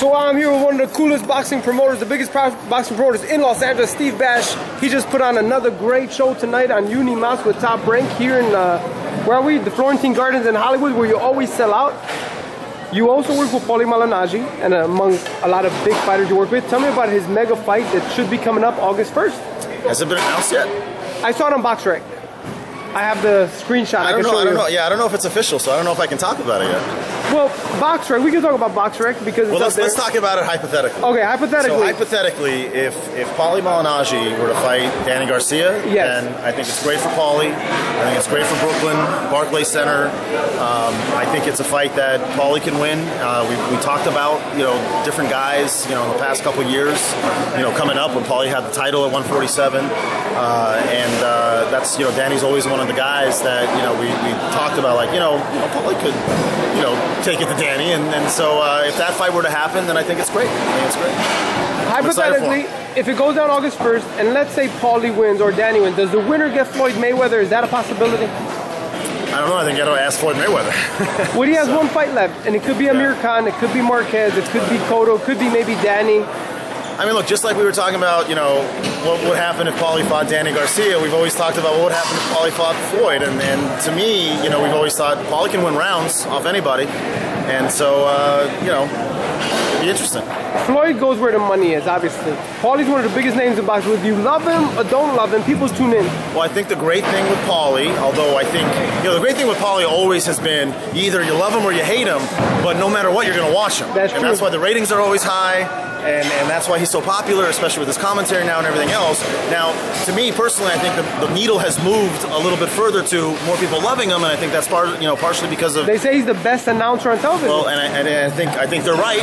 So I'm here with one of the coolest boxing promoters, the biggest boxing promoters in Los Angeles, Steve Bash. He just put on another great show tonight on UniMouse with Top Rank here in, where are we? The Florentine Gardens in Hollywood, where you always sell out. You also work with Paulie Malignaggi, and among a lot of big fighters you work with. Tell me about his mega fight that should be coming up August 1st. Has it been announced yet? I saw it on BoxRec. I have the screenshot. I don't know. Yeah, I don't know if it's official, so I don't know if I can talk about it yet. Well, BoxRec. We can talk about BoxRec because it's let's talk about it hypothetically. Okay, hypothetically. So hypothetically, if Paulie Malignaggi were to fight Danny Garcia, yes, then I think it's great for Paulie. I think it's great for Brooklyn Barclays Center. I think it's a fight that Paulie can win. We talked about different guys in the past couple years coming up when Paulie had the title at 147, and that's Danny's always one of the guys that we talked about, like Paulie could take it to Danny, and so if that fight were to happen, then I think it's great. Hypothetically, if it goes down August 1st, and let's say Paulie wins or Danny wins, does the winner get Floyd Mayweather? Is that a possibility? I don't know. I think I gotta ask Floyd Mayweather. Well, he has one fight left, and it could be Amir Khan, it could be Marquez, it could be Cotto, it could be maybe Danny. I mean, look, just like we were talking about, what would happen if Paulie fought Danny Garcia, we've always talked about what would happen if Paulie fought Floyd. And to me, we've always thought Paulie can win rounds off anybody. And so, it'd be interesting. Floyd goes where the money is, obviously. Paulie's one of the biggest names in boxing. If you love him or don't love him, people tune in. Well, I think the great thing with Paulie, although I think, the great thing with Paulie always has been either you love him or you hate him, but no matter what, you're going to watch him. That's true. And that's why the ratings are always high. And that's why he's so popular, especially with his commentary now and everything else. Now, to me personally, I think the needle has moved a little bit further to more people loving him, and I think that's partially because of... They say he's the best announcer on television. Well, and I think they're right.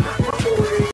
Seckbach.